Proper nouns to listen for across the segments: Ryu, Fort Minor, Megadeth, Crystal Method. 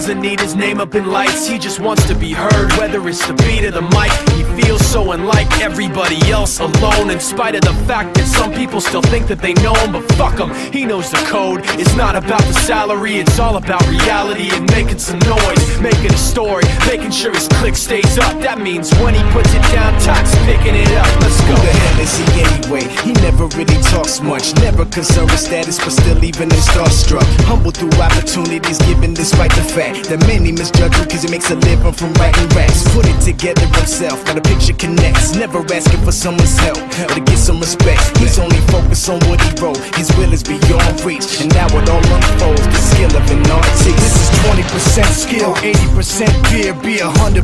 doesn't need his name up in lights. He just wants to be heard, whether it's the beat or the mic. He feels so unlike everybody else, alone, in spite of the fact that some people still think that they know him. But fuck him, he knows the code. It's not about the salary, it's all about reality and making some noise, making a story, making sure his click stays up. That means when he puts it down, Tot's picking it up. Let's go. Who the hell is he anyway? He never really talks much, never concerned with status, but still even in starstruck. Humble through opportunities given despite the fact that many misjudge him cause he makes a living from writing raps. Put it together himself, got a picture connects, never asking for someone's help or to get some respect. He's only focused on what he wrote, his will is beyond reach, and now it all unfolds, the skill of an artist. This is 20% skill, 80% fear, be 100%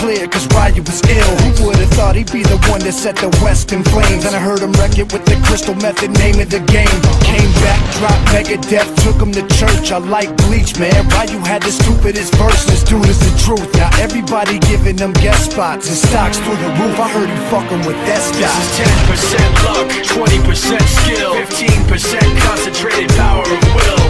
clear, cause Ryu was ill. Who would've thought he'd be the one that set the West in flames? And I heard him wreck it with the Crystal Method, name of the game. Came back, dropped Megadeth, took him to church. I like bleach, man, Ryu had the stupidest verse. This dude is the truth, now everybody giving them guest spots and stocks through the roof. I heard him fucking with that stock. This is 10% luck, 20% skill, 15% concentrated power of will,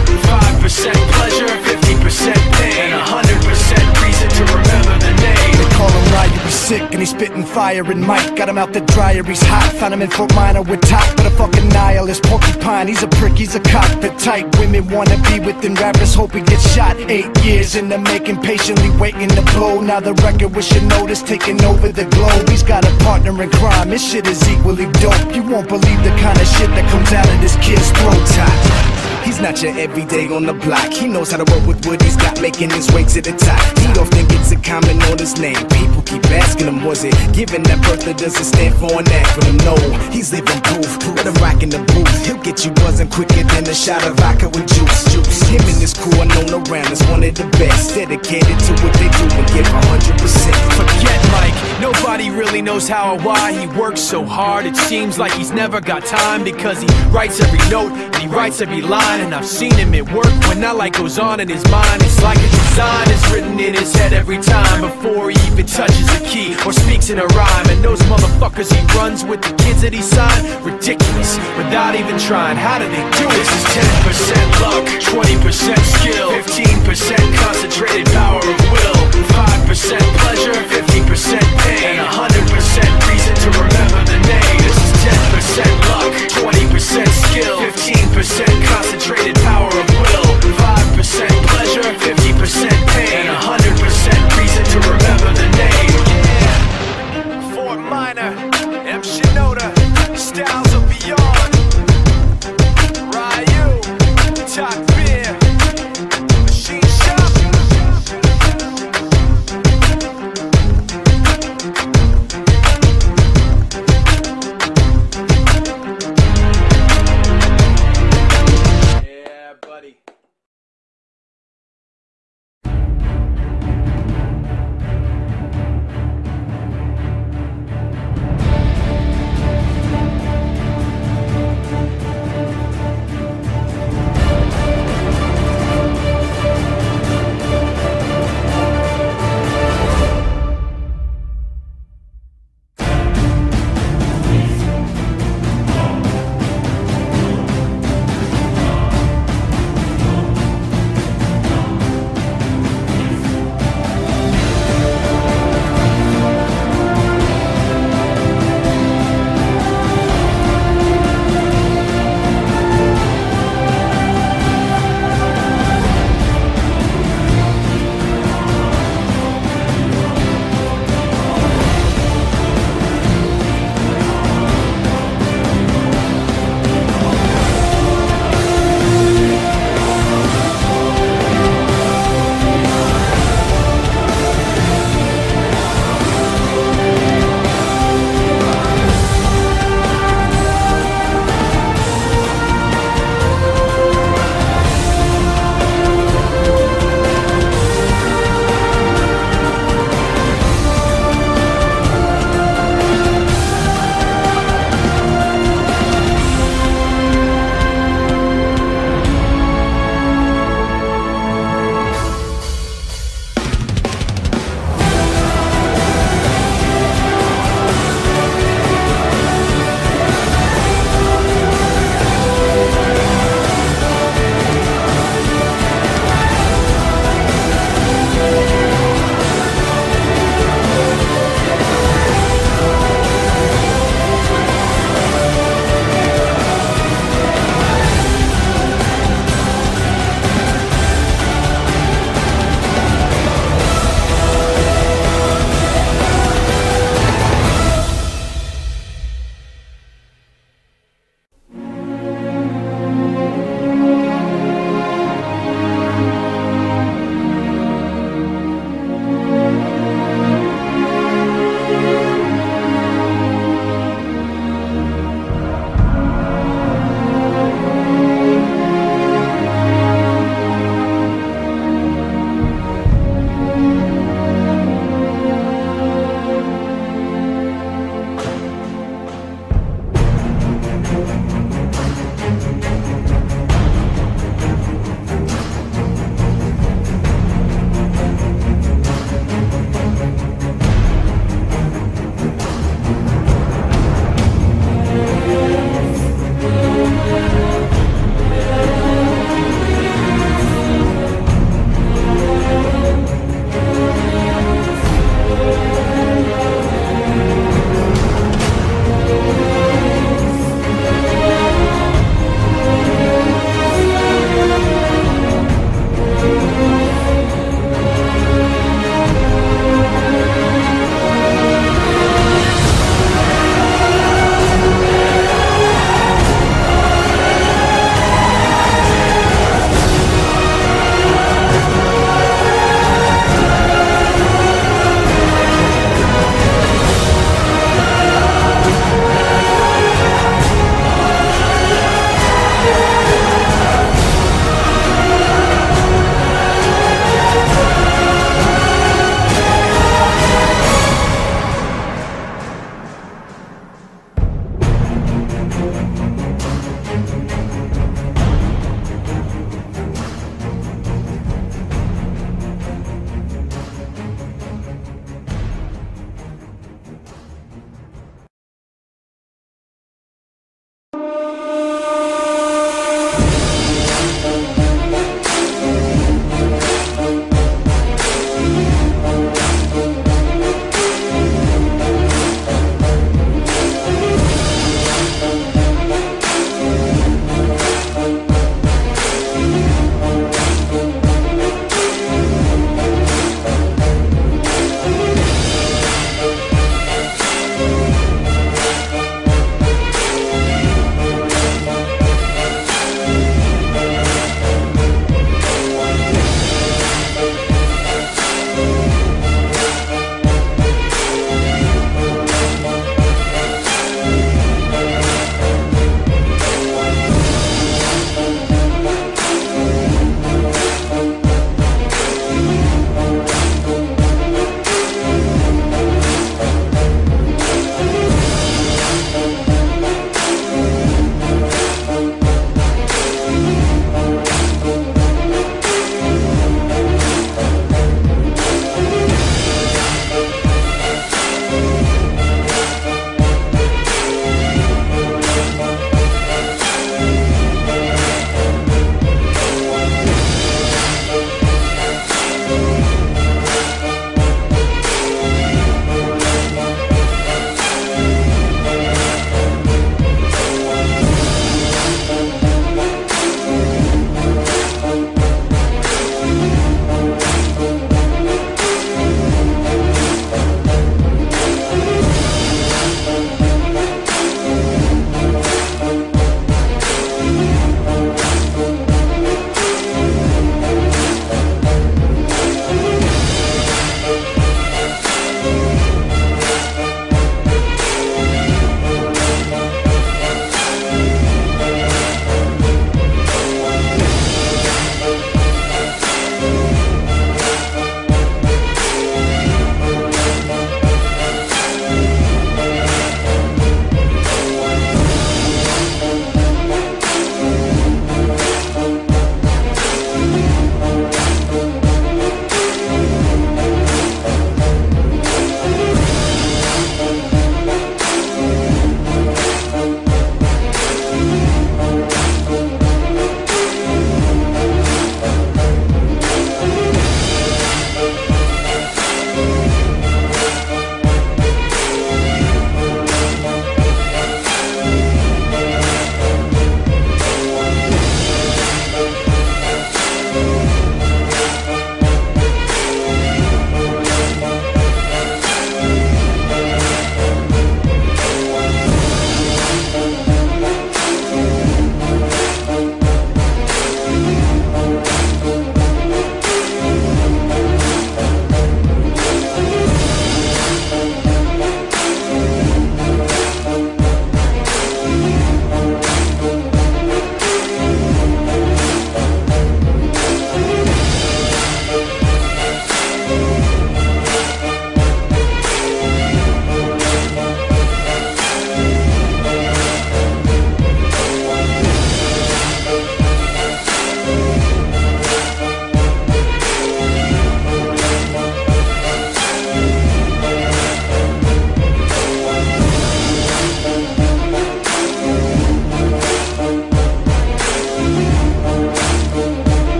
5% pleasure, 50% pain, and 100% reason to remember the name. They call him Ryu, he's sick and he's spitting fire and Mike. Got him out the dryer, he's hot. Found him in Fort Minor with top, but a fucking nihilist porcupine. He's a prick, he's a cop, the type women wanna be within rappers, hope he gets shot. 8 years in the making, patiently waiting to blow. Now the record with Shinoda's taking over the globe. He's got a partner in crime, his shit is equally dope. You won't believe the kind of shit that comes out of this kid's throat top. He's not your everyday on the block. He knows how to work with what he's got, making his way to the top. He don't think it's a comment on his name. People keep asking him, was it given that birth that doesn't stand for an acronym? No, he's living proof. Let him rock in the booth. He'll get you buzzing quicker than a shot of vodka with juice. Him and his crew are known around as one of the best, dedicated to what they do and give 100%. Forget Mike, nobody really knows how or why he works so hard. It seems like he's never got time, because he writes every note and he writes every line. And I've seen him at work when that light goes on in his mind. It's like a design is written in his head every time, before he even touches a key or speaks in a rhyme. And those motherfuckers he runs with, the kids that he signed, ridiculous, without even trying. How do they do it? This is 10% luck, 20% skill, 15% concentrated power.